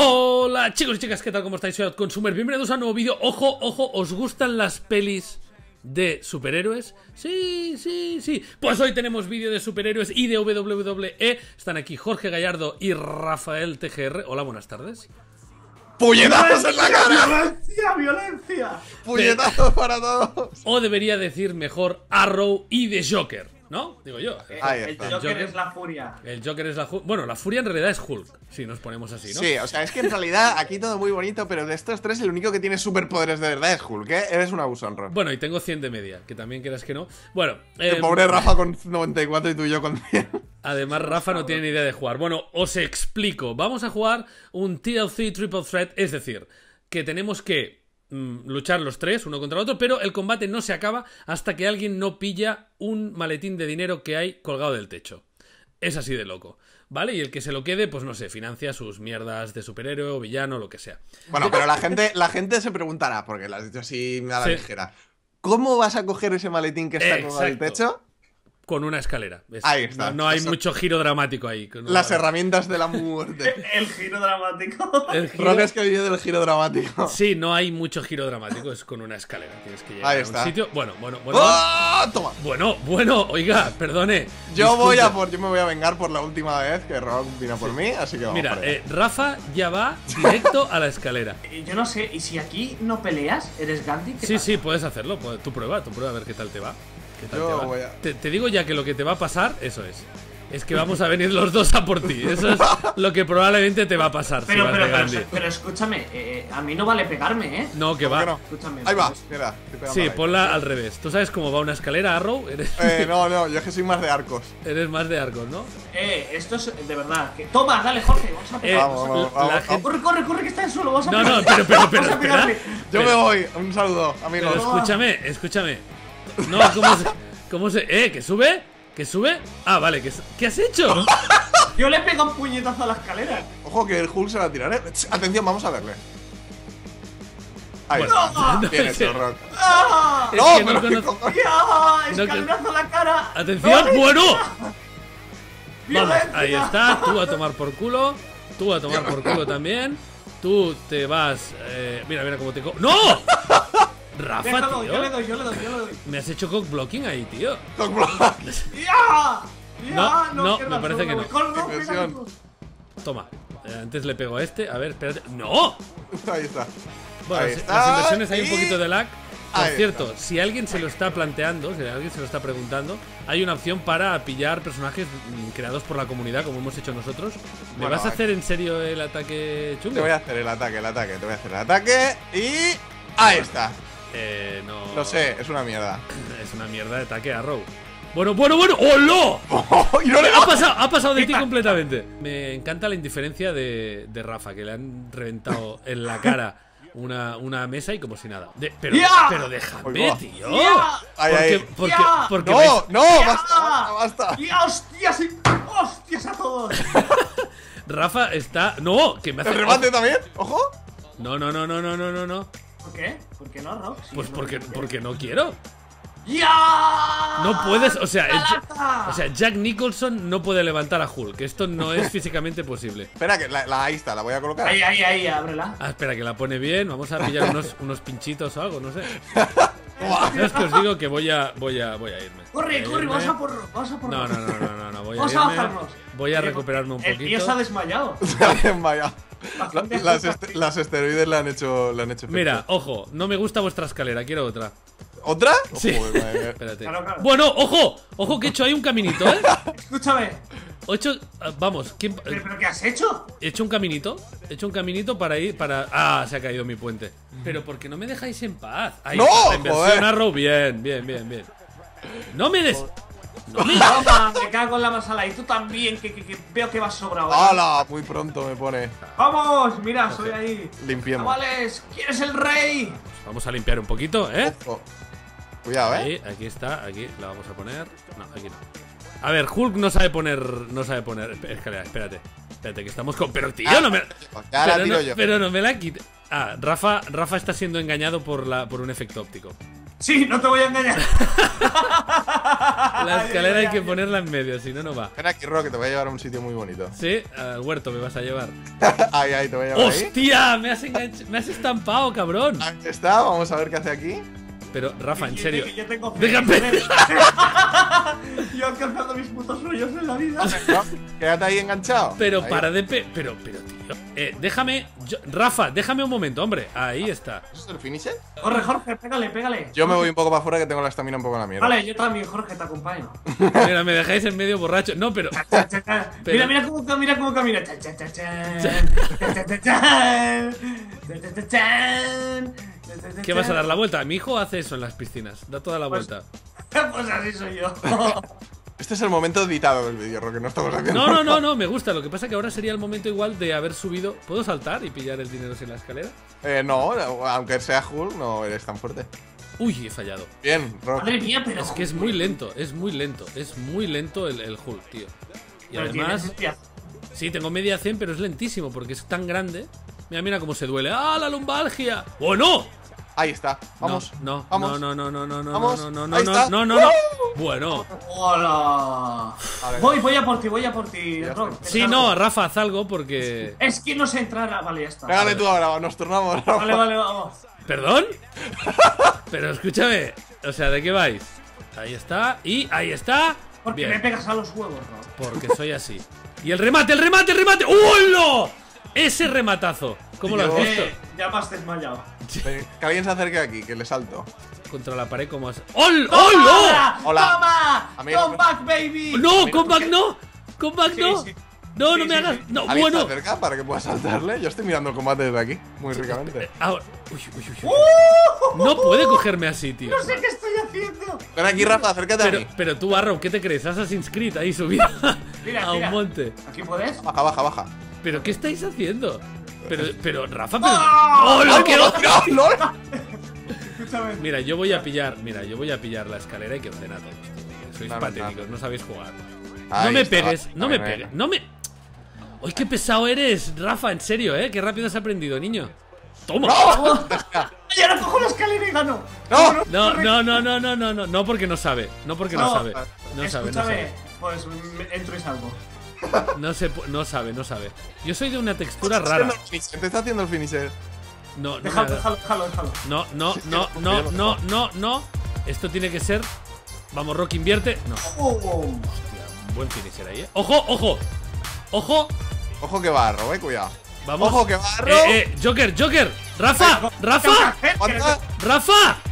Hola chicos y chicas, ¿qué tal? ¿Cómo estáis? Soy OutConsumer, bienvenidos a un nuevo vídeo. Ojo, ojo, ¿os gustan las pelis de superhéroes? Sí, sí, sí. Pues hoy tenemos vídeo de superhéroes y de WWE. Están aquí Jorge Gallardo y Rafael TGR. Hola, buenas tardes. ¡Puñetazos en la cara! ¡Violencia, violencia! ¡Puñetazos para todos! O debería decir mejor Arrow y The Joker, ¿no? Digo yo. El Joker es la furia. El Joker es la furia. Bueno, la furia en realidad es Hulk, si nos ponemos así, ¿no? Sí, o sea, es que en realidad aquí todo muy bonito, pero de estos tres el único que tiene superpoderes de verdad es Hulk, ¿eh? Eres un abusón, Rafa. Bueno, y tengo 100 de media, que también quieras que no. Bueno, el pobre Rafa con 94 y tú y yo con 100. Además, Rafa no tiene ni idea de jugar. Bueno, os explico. Vamos a jugar un TLC Triple Threat, es decir, que tenemos que luchar los tres, uno contra el otro, pero el combate no se acaba hasta que alguien no pilla un maletín de dinero que hay colgado del techo. Es así de loco, ¿vale? Y el que se lo quede, pues no sé, financia sus mierdas de superhéroe o villano, lo que sea. Bueno, pero la gente se preguntará, porque lo has dicho así a la ligera, ¿cómo vas a coger ese maletín que está colgado del techo? Con una escalera. Ahí está. No, no hay mucho giro dramático ahí. Las herramientas de la muerte. El giro dramático. Rock es que vive del giro dramático. Sí, no hay mucho giro dramático. Es con una escalera. Tienes que llegar a un sitio. Bueno. ¡Oh! ¡Toma! Bueno, oiga, perdone. Yo me voy a vengar por la última vez que Rock vino por mí, así que vamos. Mira, Rafa ya va directo a la escalera. Yo no sé, ¿y si aquí no peleas? ¿Eres Gandhi? Sí, puedes hacerlo. Tú prueba a ver qué tal te va. Te digo ya que lo que te va a pasar, eso es. Es que vamos a venir los dos a por ti. Eso es lo que probablemente te va a pasar. Pero escúchame, a mí no vale pegarme, ¿eh? No, que va. No. Escúchame, ahí va, mira. Sí, ponla al revés. ¿Tú sabes cómo va una escalera, Arrow? No, yo es que soy más de arcos. Eres más de arcos, ¿no? Esto es de verdad. Toma, dale, Jorge, vamos a pegar. Vamos. Corre, que está en el suelo. Vamos a pegar. No, pero. Yo me voy. Un saludo, amigos. Pero escúchame. No, ¿cómo se? ¿Que sube? Ah, vale, ¿qué has hecho? Yo le he pegado un puñetazo a la escalera. Ojo que el Hulk se la tiraré. Atención, vamos a verle. Ahí está. Tienes el Rock. ¡No, pero escalerazo a la cara! ¡Atención! No, ¡bueno! Vamos, ahí está. Tú a tomar por culo. Tú a tomar por culo también. Tú te vas... Mira cómo te... ¡No! Rafa, déjalo, tío. Yo le doy. Me has hecho cockblocking ahí, tío. ¡Cockblocking! No, me parece que no. Toma, antes le pego a este. A ver, espérate. ¡No! Ahí está. Bueno, las inversiones hay un poquito de lag. Por cierto, si alguien se lo está planteando, si alguien se lo está preguntando, hay una opción para pillar personajes creados por la comunidad, como hemos hecho nosotros. ¿Me vas a hacer en serio el ataque chungo? Te voy a hacer el ataque. Y... ahí está. No. Lo sé, es una mierda. Es una mierda de ataque a Arrow. Bueno. ¡Hola! Ha pasado de ti completamente. Me encanta la indiferencia de Rafa, que le han reventado en la cara una mesa y como si nada. Pero déjame, tío. Porque no, basta. ¡Hostias a todos! Rafa está. ¡No! Que me hace. ¿El remate también? ¡Ojo! No. ¿Por qué no, Rock? Pues porque no quiero. ¡Ya! No puedes, o sea, Jack Nicholson no puede levantar a Hulk. Esto no es físicamente posible. Espera, que ahí está, la voy a colocar. Ahí, ábrela. Ah, espera, que la pone bien. Vamos a pillar unos pinchitos o algo, no sé. No, es que os digo que voy a irme. Corre, vas a por No, voy a irme. Vamos a bajarnos. Voy a recuperarme un poquito. El tío se ha desmayado. Las esteroides le han hecho efecto. Mira, ojo, no me gusta vuestra escalera, quiero otra. ¿Otra? Sí. Espérate. Claro. Bueno, ojo que he hecho ahí un caminito, ¿eh? Escúchame. Vamos, ¿quién? ¿Pero qué has hecho? He hecho un caminito para ir para... Ah, se ha caído mi puente. Pero porque no me dejáis en paz. Ahí, no, inversión Arrow, bien. No me des... me cago en la masala. Y tú también, que veo que vas sobrado. ¡Hala! Muy pronto me pone. ¡Vamos! Mira, soy ahí. Limpiemos. Chavales, ¿quién es el rey? Pues vamos a limpiar un poquito, ¿eh? Ojo. Cuidado, ¿eh? Ahí, aquí está, aquí la vamos a poner. No, aquí no. A ver, Hulk no sabe poner escalera, espérate que estamos con... Pero tío, no me... Ya la tiro yo. Pero no me la quita. Rafa está siendo engañado por un efecto óptico. Sí, no te voy a engañar. La escalera hay que ponerla en medio, si no, no va. Ven aquí, Rock, que te voy a llevar a un sitio muy bonito. Sí, al huerto me vas a llevar. Ay, ay, te voy a llevar. ¡Hostia! Ahí. Me has estampado, cabrón. Ahí está, vamos a ver qué hace aquí. Pero, Rafa, en serio. Yo tengo fe. Yo alcanzando mis putos rollos en la vida. No, quédate ahí enganchado. Pero ahí. Para de pe... Pero, tío. Déjame. Rafa, déjame un momento, hombre. Ahí está. ¿Eso es el finisher? Corre, Jorge, pégale, pégale. Yo me voy un poco para afuera que tengo la estamina un poco en la mierda. Vale, yo también, Jorge, te acompaño. Mira, me dejáis en medio borracho. No, pero. Mira, mira cómo camina. ¿Qué vas a dar la vuelta? Mi hijo hace eso en las piscinas. Da toda la vuelta. Pues así soy yo. Este es el momento editado del vídeo, Roque, no estamos haciendo. No, me gusta. Lo que pasa es que ahora sería el momento igual de haber subido. ¿Puedo saltar y pillar el dinero sin la escalera? No, aunque sea Hulk, no eres tan fuerte. Uy, he fallado. Bien, Roque. Madre mía, pero es que es muy lento, es muy lento. Es muy lento el Hulk, tío. Y además... Sí, tengo media 100, pero es lentísimo porque es tan grande. Mira, mira cómo se duele. ¡Ah, la lumbalgia! ¡Oh, no! Ahí está. Vamos. No, no, no, no, no, no, no, vamos. No, no, no, no, no, no, no. Bueno. Hola. Voy a por ti, voy a por ti. Sí, no, Rafa, salgo porque... Es que no se entrará. Vale, ya está. Pégale tú ahora, nos turnamos, Rafa. Vale, vale, vamos. ¿Perdón? Pero escúchame. O sea, ¿de qué vais? Ahí está. Y ahí está. Porque me pegas a los huevos, ¿no? Porque soy así. Y el remate, el remate, el remate. ¡Hola! Ese rematazo, ¿cómo lo has visto? Ya más desmayado. Que alguien se acerque aquí, que le salto. Contra la pared como así. ¡Ol! ¡Ol! ¡Hola! ¡Comeback, baby! ¡No! ¡Comeback no! ¡Comeback no! No, no me hagas. No, bueno. ¿Alguien se acerca para que pueda saltarle? Yo estoy mirando el combate desde aquí, muy ricamente. Ahora. Uy, uy, uy. No puede cogerme así, tío. No sé qué estoy haciendo. Ven aquí, Rafa, acércate a mí. Pero tú, Arrow, ¿qué te crees? Assassin's Creed ahí subida a un monte. ¿Aquí puedes? Baja, baja, baja. ¿Pero qué estáis haciendo? Pero, Rafa, pero... ¡Oh, lo que otro! Mira, yo voy a pillar la escalera y que ordena todo. Sois patéticos, no sabéis jugar. No me pegues, no me pegues, no me... ¡Uy, qué pesado eres, Rafa! En serio, ¿eh? Qué rápido has aprendido, niño. ¡Toma! ¡Y ahora cojo la escalera y gano! No, no porque no sabe. No porque no sabe. No sabe, no sabe. Pues entro y salgo. No sabe. Yo soy de una textura rara. Te está haciendo el finisher. No, déjalo. No. Esto tiene que ser. Vamos, Rock, invierte. No. Hostia, buen finisher ahí, eh. Ojo. Ojo que va, Arrow, cuidado. Vamos. Ojo que va, Arrow. Joker. Rafa.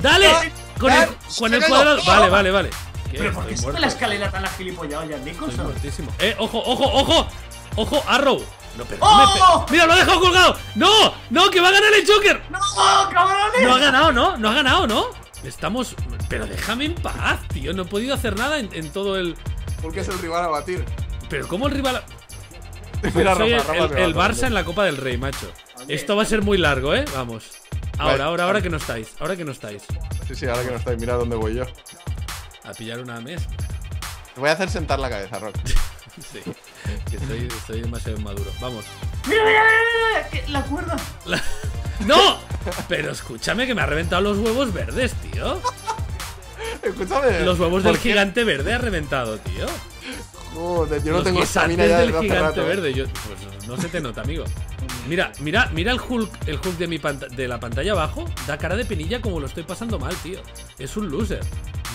Dale. Con el cuadrado. Vale. ¿Pero por qué sube la escalera tan agilipollado, Jack Nicholson? Ojo, Arrow. No, pero ¡oh! Mira, lo he dejado colgado. No, que va a ganar el Joker. No, cabrones. No ha ganado, ¿no? Estamos... Pero déjame en paz, tío. No he podido hacer nada en todo el... Porque es el rival a batir. Pero ¿cómo el rival a...? Mira, el Barça en la Copa del Rey, macho. Esto va a ser muy largo, ¿eh? Vamos. Ahora que no estáis. Sí, ahora que no estáis. Mira dónde voy yo. A pillar una mesa. Te voy a hacer sentar la cabeza, Rock. Sí, que estoy demasiado inmaduro. Vamos. ¡Mira! ¡La cuerda! ¡No! Pero escúchame que me ha reventado los huevos verdes, tío. Escúchame. Los huevos del gigante verde ha reventado, tío. Joder, yo no tengo estamina ya desde hace rato. Los guisantes del gigante verde. Pues no se te nota, amigo. Mira el Hulk de la pantalla abajo. Da cara de penilla como lo estoy pasando mal, tío. Es un loser.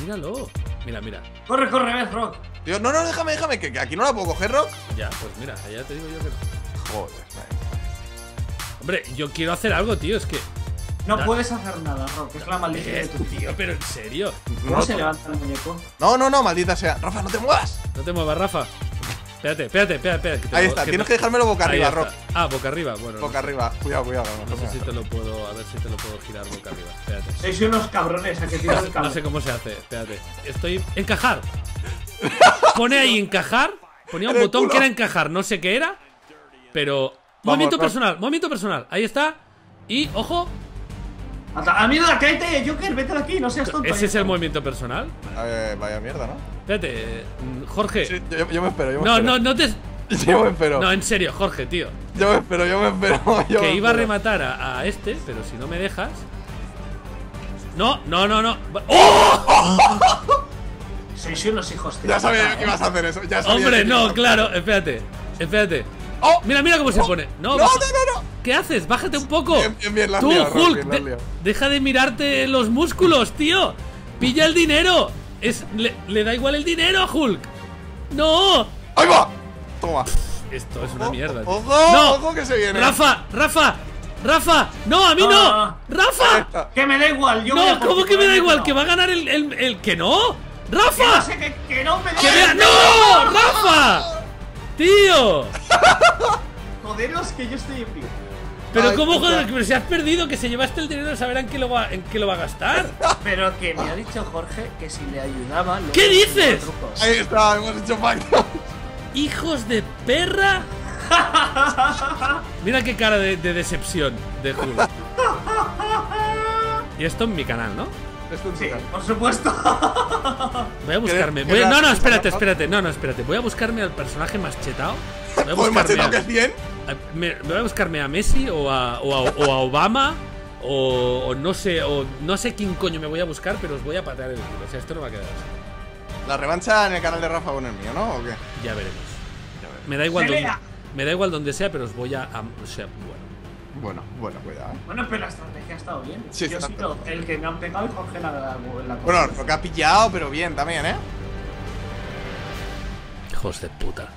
Míralo. Mira. Corre, ves, Rock. Tío, no, déjame, que aquí no la puedo coger, Rock. Ya, pues mira, allá te digo yo que no. Joder, hombre, yo quiero hacer algo, tío, es que... No puedes hacer nada, Rock, es la maldita de tu tío, pero en serio. ¿Cómo se levanta el muñeco? No, maldita sea. Rafa, no te muevas. No te muevas, Rafa. Espérate. Ahí está, tienes que dejármelo boca arriba, Rock. Ah, boca arriba, bueno. Boca arriba, cuidado. No sé si te lo puedo, a ver si te lo puedo girar boca arriba. Espérate. Sois unos cabrones a que tiran el cable. No sé cómo se hace, espérate. Estoy... ¡Encajar! Pone ahí encajar. Ponía un botón que era encajar, no sé qué era. Pero... Movimiento personal, ahí está. Y, ojo. A mierda, cállate, Joker, vete de aquí, no seas tonto. ¿Ese es el movimiento personal? Vaya mierda, ¿no? Espérate, Jorge. Sí, yo me espero, No, yo me espero. No, en serio, Jorge, tío. Yo me espero. Que iba a rematar a este, pero si no me dejas. No, no, no, no. ¡Oh! Sois unos hijos de... Ya sabía yo que ibas a hacer eso. Ya sabía. Hombre, no, claro. Espérate. Espérate. Oh, mira, mira cómo se pone. No, no, no, no. ¿Qué haces? Bájate un poco. Bien, bien, la liado, Tú, Hulk, bien, la deja de mirarte los músculos, tío. Pilla el dinero. Le da igual el dinero a Hulk. ¡No! ¡Ahí va! Toma. Esto es una mierda. Tío. ¡Ojo! No. ¡Ojo que se viene! ¡Rafa! ¡Rafa! ¡Rafa! ¡No! ¡A mí no! ¡Rafa! ¡Que me da igual! Yo no, ¿cómo que me da igual? No. ¡Que va a ganar el que no! ¡Rafa! ¡Que no sé que no me da igual! ¡No! ¡Rafa! ¡Tío! Joderos, que yo estoy en vivo. Pero ¿cómo joder? Pero si has perdido, que se llevaste el dinero, saber en qué lo va a gastar. Pero que me ha dicho Jorge que si le ayudaba... ¿Qué dices? Ahí está, hemos hecho pacto. ¡Hijos de perra! Mira qué cara de decepción de Hulk. Y esto en mi canal, ¿no? Esto en sí, canal. Por supuesto. Voy a buscarme. No, no, espérate, espérate. No, no, espérate. Voy a buscarme al personaje más chetado. ¿Pues más chetado que 100? Voy a buscarme a Messi o a Obama o no sé quién coño me voy a buscar, pero os voy a patear el culo. O sea, esto no va a quedar así. ¿La revancha en el canal de Rafa o en el mío, no? ¿O qué? Ya veremos. Me da igual donde sea, pero os voy a... o sea, bueno, cuidado. Bueno, pero la estrategia ha estado bien. Sí, yo he sido el que me han pegado y Jorge la bueno, lo que ha pillado, pero bien también, ¿eh? Hijos de puta.